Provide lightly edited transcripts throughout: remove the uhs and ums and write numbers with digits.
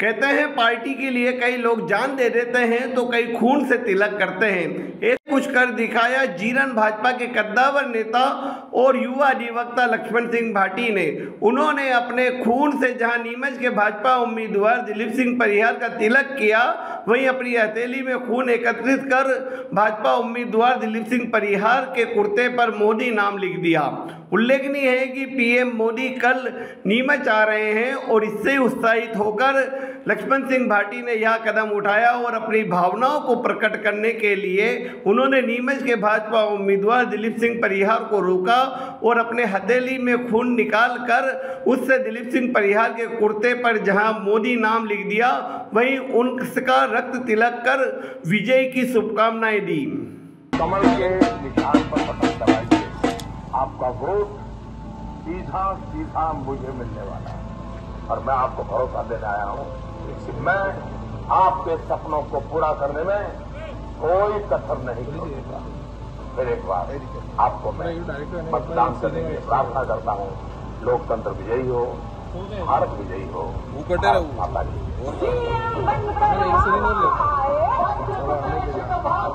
कहते हैं पार्टी के लिए कई लोग जान दे देते हैं तो कई खून से तिलक करते हैं। ये कुछ कर दिखाया जीरन भाजपा के कद्दावर नेता और युवा अधिवक्ता लक्ष्मण सिंह भाटी ने। उन्होंने अपने खून से जहां नीमच के भाजपा उम्मीदवार दिलीप सिंह परिहार का तिलक किया, वहीं अपनी हथेली में खून एकत्रित कर भाजपा उम्मीदवार दिलीप सिंह परिहार के कुर्ते पर मोदी नाम लिख दिया। उल्लेखनीय है कि पीएम मोदी कल नीमच आ रहे हैं और इससे उत्साहित होकर लक्ष्मण सिंह भाटी ने यह कदम उठाया और अपनी भावनाओं को प्रकट करने के लिए उन्होंने नीमच के भाजपा उम्मीदवार दिलीप सिंह परिहार को रोका और अपने हथेली में खून निकाल कर उससे दिलीप सिंह परिहार के कुर्ते पर जहां मोदी नाम लिख दिया, वहीं उनका रक्त तिलक कर विजय की शुभकामनाएं दी। कमल के निशान पर बटन दबाइए, आपका वोट सीधा सीधा मुझे मिलने वाला है और मैं आपको भरोसा देने आया हूं, मैं आपके सपनों को पूरा करने में कोई कसर नहीं छोड़ूंगा। फिर एक बार आपको मैं मतदान करने की प्रार्थना करता हूं। लोकतंत्र विजयी हो, भारत विजयी हो, माता उम्मीदवार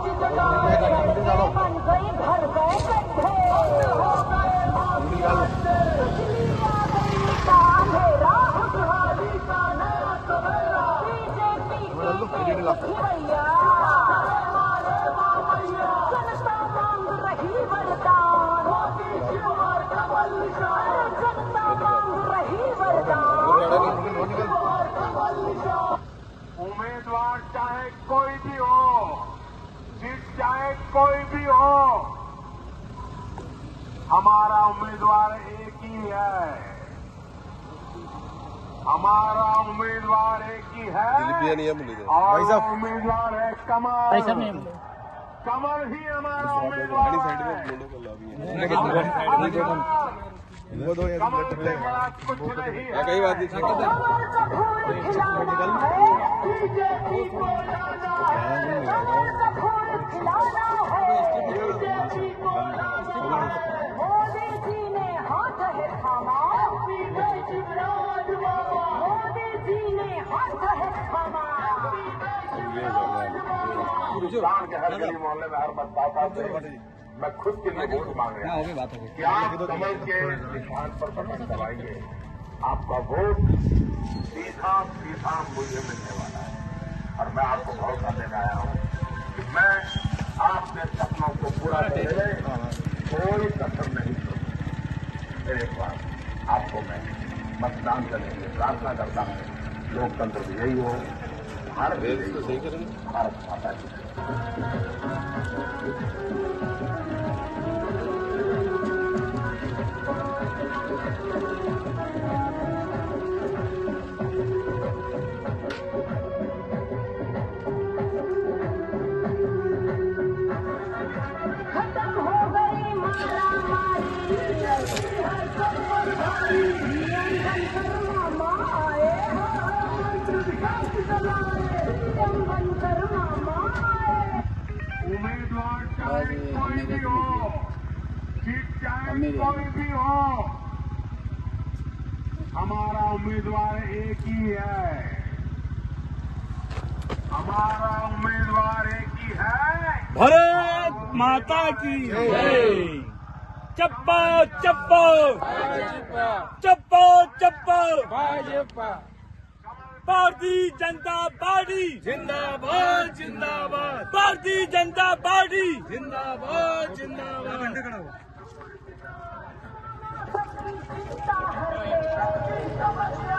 चाहे कोई भी हो, जीत चाहे कोई भी हो, हमारा उम्मीदवार एक ही है, हमारा उम्मीदवार एक ही है और उम्मीदवार है कमल। कमल ही हमारा उम्मीदवार है। कई बात गली मोहल्ले में हर मतदाता से मैं खुद के लिए वोट मांग रहा हूँ कि आप कमल के निशान पर बटन दबाएंगे, आपका वोट सीधा सीधा मुझे मिलने वाला है और मैं आपको भरोसा देने आया हूँ कि मैं आपके सपनों को पूरा करने में कोई कसर नहीं छोड़ूंगा। एक बार आपको मैं मतदान करने की प्रार्थना करता हूँ। लोकतंत्र विजयी हो, भारत विजयी हो, भारत माता की जय। उम्मीदवार चाहे कोई भी हो, जीत चाहे कोई भी हो, हमारा उम्मीदवार एक ही है, हमारा उम्मीदवार एक ही है। भारत माता की जय। चप्पा चप्पा चप्पा चप्पा भाजपा, भारतीय जनता पार्टी जिंदाबाद जिंदाबाद, भारतीय जनता पार्टी जिंदाबाद जिंदाबाद।